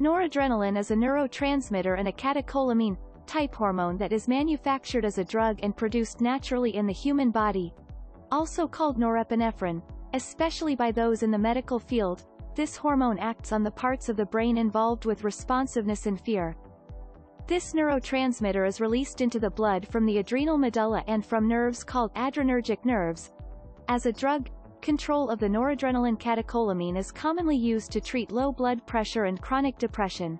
Noradrenaline is a neurotransmitter and a catecholamine type hormone that is manufactured as a drug and produced naturally in the human body, also called norepinephrine, especially by those in the medical field. This hormone acts on the parts of the brain involved with responsiveness and fear. This neurotransmitter is released into the blood from the adrenal medulla and from nerves called adrenergic nerves. As a drug, control of the noradrenaline catecholamine is commonly used to treat low blood pressure and chronic depression.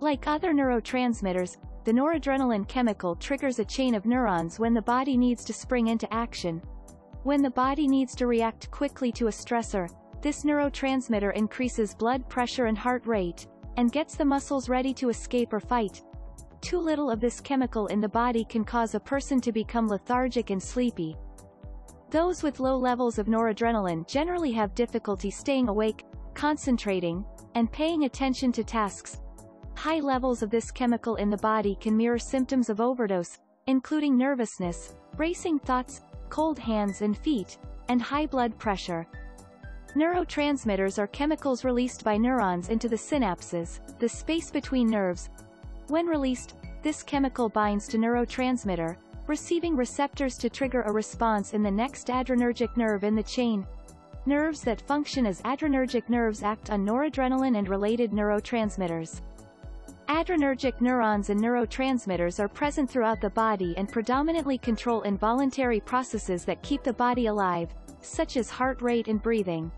Like other neurotransmitters, the noradrenaline chemical triggers a chain of neurons when the body needs to spring into action. When the body needs to react quickly to a stressor, this neurotransmitter increases blood pressure and heart rate, and gets the muscles ready to escape or fight. Too little of this chemical in the body can cause a person to become lethargic and sleepy. Those with low levels of noradrenaline generally have difficulty staying awake, concentrating, and paying attention to tasks. High levels of this chemical in the body can mirror symptoms of overdose, including nervousness, racing thoughts, cold hands and feet, and high blood pressure. Neurotransmitters are chemicals released by neurons into the synapses, the space between nerves. When released, this chemical binds to neurotransmitter, receiving receptors to trigger a response in the next adrenergic nerve in the chain. Nerves that function as adrenergic nerves act on noradrenaline and related neurotransmitters. Adrenergic neurons and neurotransmitters are present throughout the body and predominantly control involuntary processes that keep the body alive, such as heart rate and breathing.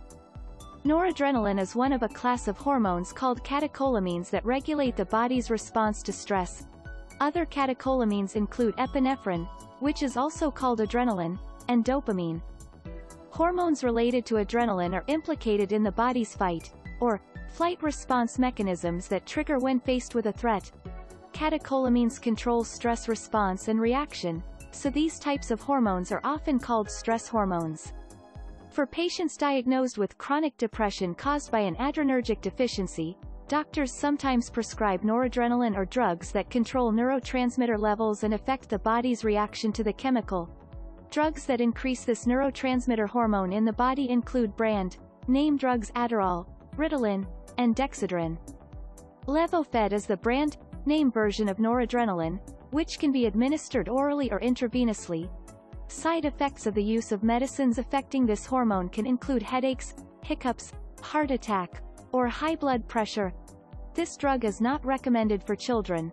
Noradrenaline is one of a class of hormones called catecholamines that regulate the body's response to stress. Other catecholamines include epinephrine, which is also called adrenaline, and dopamine. Hormones related to adrenaline are implicated in the body's fight, or flight response mechanisms that trigger when faced with a threat. Catecholamines control stress response and reaction, so these types of hormones are often called stress hormones. For patients diagnosed with chronic depression caused by an adrenergic deficiency, doctors sometimes prescribe noradrenaline or drugs that control neurotransmitter levels and affect the body's reaction to the chemical. Drugs that increase this neurotransmitter hormone in the body include brand name drugs Adderall, Ritalin, and Dexedrine. Levofed is the brand name version of noradrenaline, which can be administered orally or intravenously. Side effects of the use of medicines affecting this hormone can include headaches, hiccups, heart attack, or high blood pressure. This drug is not recommended for children.